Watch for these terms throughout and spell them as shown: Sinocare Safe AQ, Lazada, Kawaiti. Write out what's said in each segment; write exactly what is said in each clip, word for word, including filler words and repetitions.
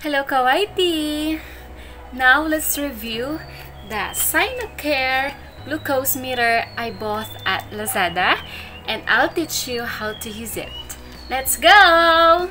Hello Kawaiti! Now let's review the Sinocare glucose meter I bought at Lazada, and I'll teach you how to use it. Let's go!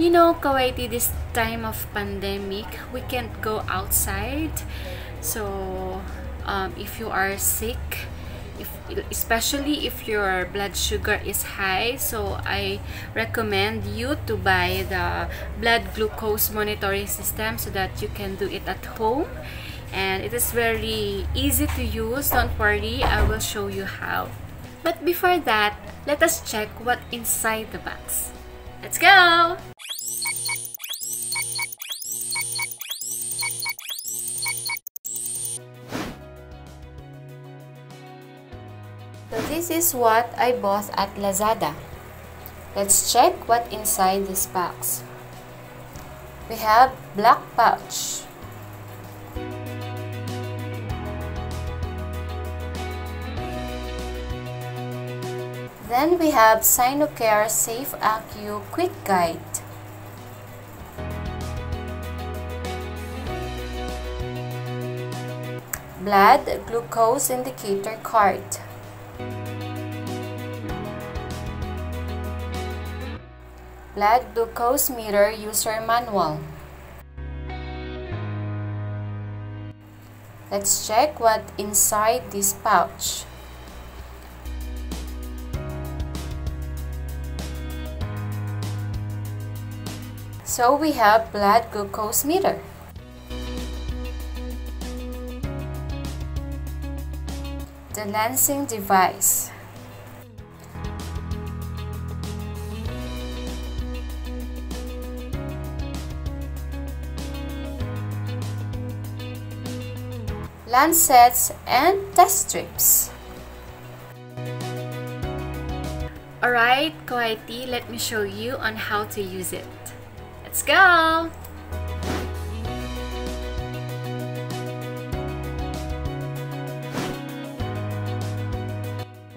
You know, Kawaiti, this time of pandemic, we can't go outside. So, um, if you are sick, if, especially if your blood sugar is high, so I recommend you to buy the blood glucose monitoring system so that you can do it at home. And it is very easy to use. Don't worry, I will show you how. But before that, let us check what's inside the box. Let's go! So this is what I bought at Lazada. Let's check what inside this box. We have black pouch. Then we have Sinocare Safe A Q Quick Guide. Blood glucose indicator card. Blood glucose meter user manual. Let's check what's inside this pouch. So we have blood glucose meter. The lensing device. Lancets and test strips. Alright, Kawaiti, let me show you on how to use it. Let's go!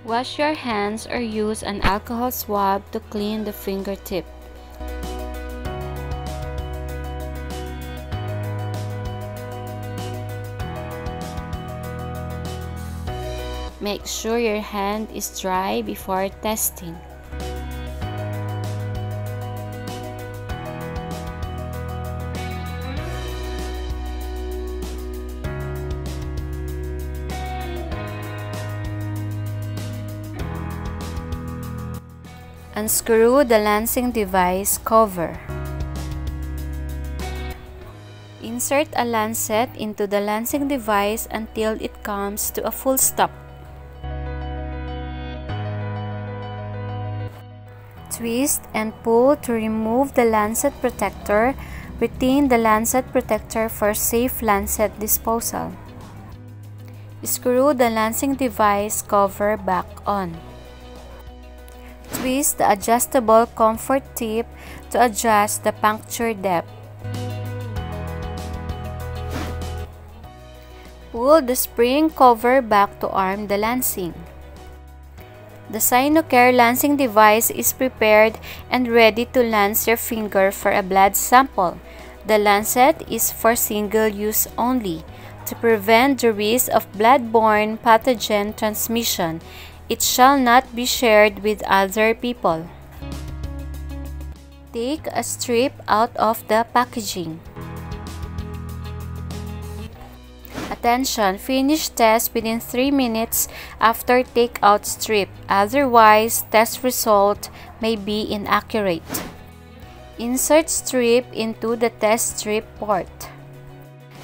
Wash your hands or use an alcohol swab to clean the fingertip. Make sure your hand is dry before testing. Unscrew the lancing device cover. Insert a lancet into the lancing device until it comes to a full stop. Twist and pull to remove the lancet protector. Retain the lancet protector for safe lancet disposal. Screw the lancing device cover back on. Twist the adjustable comfort tip to adjust the puncture depth. Pull the spring cover back to arm the lancing. The Sinocare lancing device is prepared and ready to lance your finger for a blood sample. The lancet is for single use only to prevent the risk of blood-borne pathogen transmission. It shall not be shared with other people. Take a strip out of the packaging. Attention! Finish test within three minutes after take out strip, otherwise test result may be inaccurate. Insert strip into the test strip port.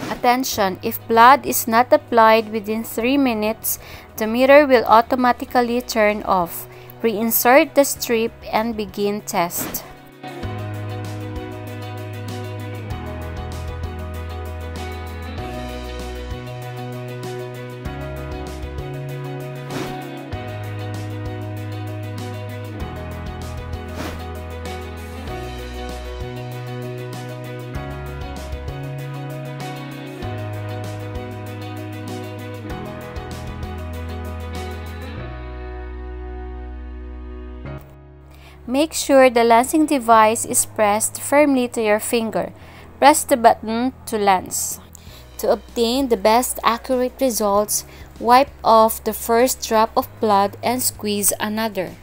Attention! If blood is not applied within three minutes, the meter will automatically turn off. Reinsert the strip and begin test. Make sure the lancing device is pressed firmly to your finger. Press the button to lance. To obtain the best accurate results, wipe off the first drop of blood and squeeze another.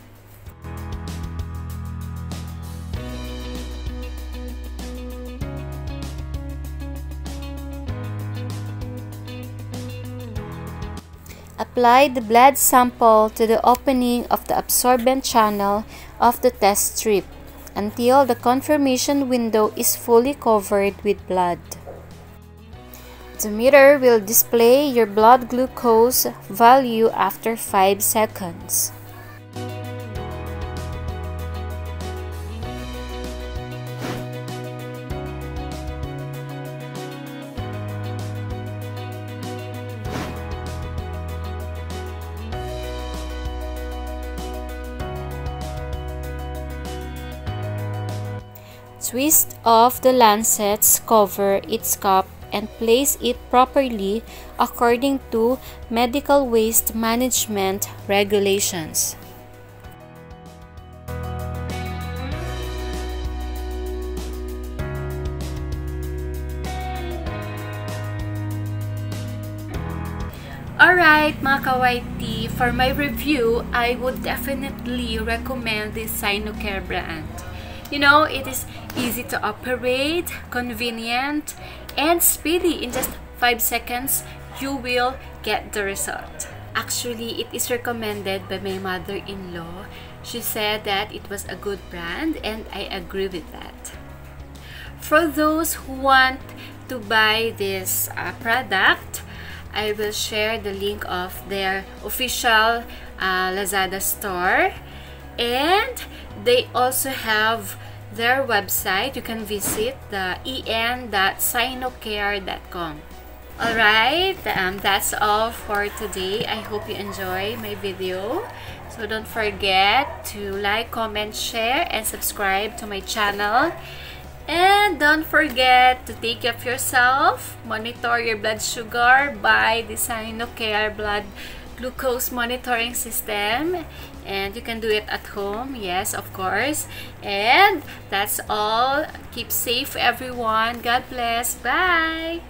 Apply the blood sample to the opening of the absorbent channel of the test strip until the confirmation window is fully covered with blood. The meter will display your blood glucose value after five seconds. Twist off the lancets, cover its cup, and place it properly according to medical waste management regulations. Alright mga kawaiti, for my review, I would definitely recommend this Sinocare brand. You know, it is easy to operate, convenient, and speedy. In just five seconds, you will get the result. Actually, it is recommended by my mother-in-law. She said that it was a good brand, and I agree with that. For those who want to buy this uh, product, I will share the link of their official uh, Lazada store. And they also have their website. You can visit the en dot sinocare dot com. Alright, um, that's all for today. I hope you enjoy my video. So don't forget to like, comment, share, and subscribe to my channel. And don't forget to take care of yourself. Monitor your blood sugar by the Sinocare blood glucose monitoring system, and you can do it at home, yes, of course. And that's all. Keep safe, everyone. God bless. Bye.